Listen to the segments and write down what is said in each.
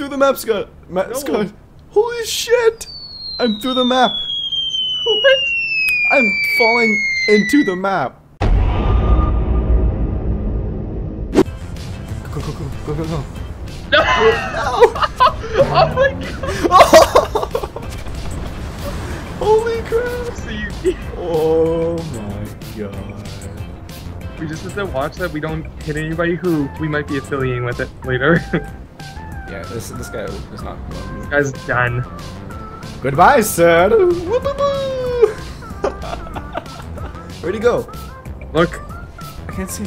through the map, Scott. Scott. Holy shit! I'm through the map. What? I'm falling into the map. Go, go, go, go, go, go. No! No! Oh my god! Holy crap! Oh my god. We just have to watch that we don't hit anybody who we might be affiliating with it later. Yeah, this guy is not. This guy's done. Goodbye, sir! Where'd he go? Look. I can't see.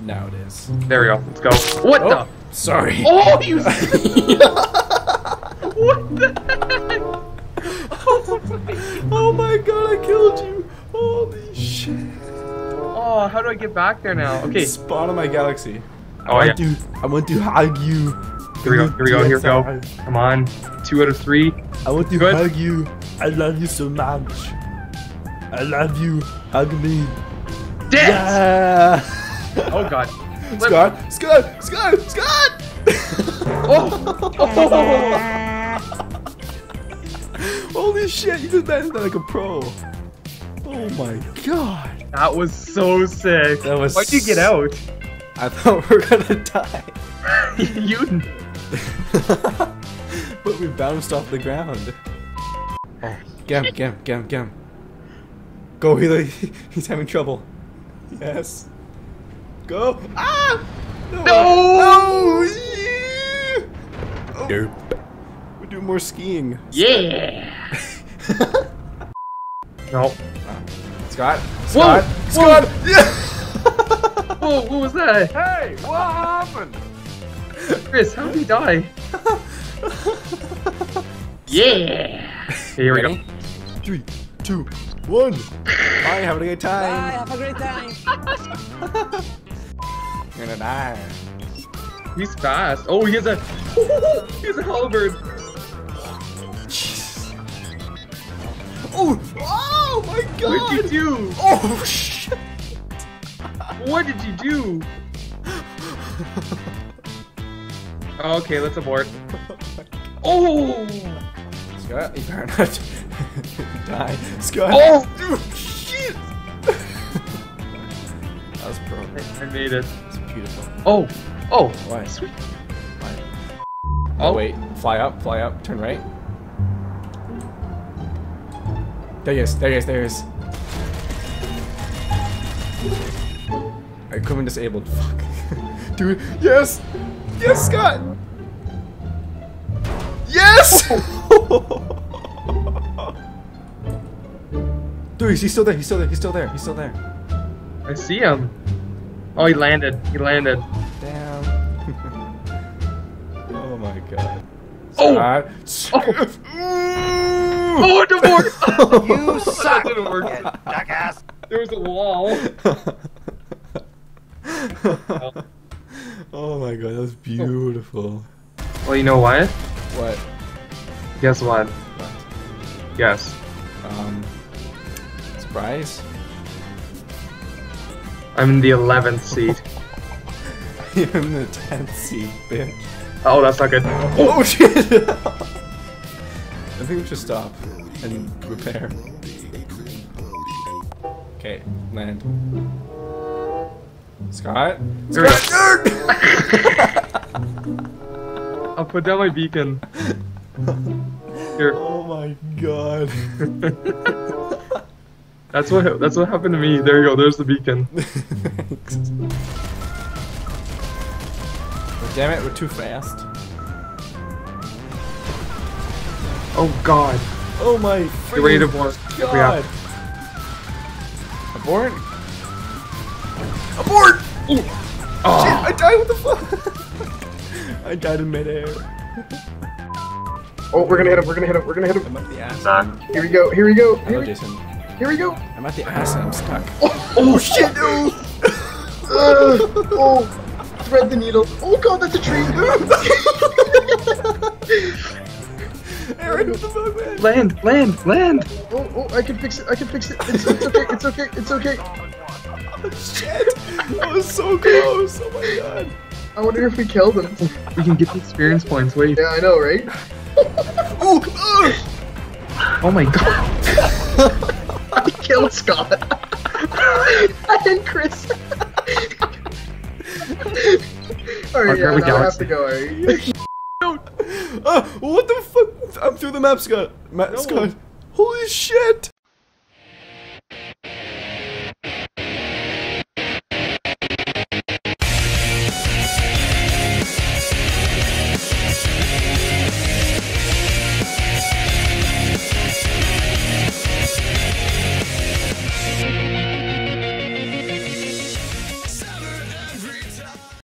Now it is. There we go. Let's go. What the? Sorry. Oh, you. What the heck? Oh my god, I killed you. Holy shit. Oh, how do I get back there now? Okay. Spawn on my galaxy. Oh, yeah. I want to hug you. Here we go. Here we go. Here we go. Come on. 2 out of 3. I want to hug you. I love you so much. I love you. Hug me. Dance. Yeah. Oh god. Scott! Scott! Scott! Scott! Oh. Oh. Holy shit, you did that like a pro. Oh my god. That was so sick. That was Why'd you get out? I thought we were gonna die. You But we bounced off the ground. Oh. Get him. Go, he's having trouble. Yes. Go! Ah! No! Oh. Nope. We do more skiing. Yeah! Nope. Scott? Scott? Whoa. Scott! Whoa. Yeah. Whoa! What was that? Hey! What happened? Chris, how did he die? Yeah! Here we go. 3, 2, 1. Bye. Have a great time. Bye. Have a great time. You're gonna die. He's fast. Oh, he has a. He has a halberd. Oh! Oh my god! What did you do? Oh shit! What did you do? Okay, let's abort. Oh! Scott, you better not die. Scott. Oh! Dude, shit! That was perfect. I made it. It's beautiful. Oh! Oh! Why? Sweet. Why? Oh, wait. Fly up, turn right. There he is, there he is, there he is. Equipment disabled. Fuck. Dude, yes! Yes, Scott! Yes! Dude, he's still there, he's still there, he's still there, he's still there. I see him. Oh, he landed. Damn. Oh my god. Oh! Scott. Oh, it didn't work! You suck! That didn't work. Jackass! There was a wall. Oh my god, that was beautiful. Well, you know what? What? Guess what? What? Guess. Surprise? I'm in the 11th seat. You're in the 10th seat, bitch. Oh, that's not good. Oh shit! I think we should stop and repair. Okay, land. Scott? Scott! I'll put down my beacon. Here. Oh my god. That's what happened to me. There you go. There's the beacon. Oh, damn it, we're too fast. Oh god. Oh my. Get ready to abort. God. Abort. Abort. Ooh. Oh. Shit! I died. What the fuck? I died in midair. Oh, we're gonna hit him. I'm at the ass. Here we go, Hello, Jason. Here we go. I'm at the ass and I'm stuck. Oh, oh shit, no! Oh, thread the needle. Oh god, that's a tree! Aaron, what the fuck, man? Land! Oh, I can fix it. It's okay. Oh shit! That was so close, oh my god. I wonder if we kill them. We can get the experience points, wait. Yeah, I know, right? Ooh, oh my god. I killed Scott. And Chris. Alright, yeah, I have to go, alright? What the fuck? I'm through the map, Scott. Holy shit!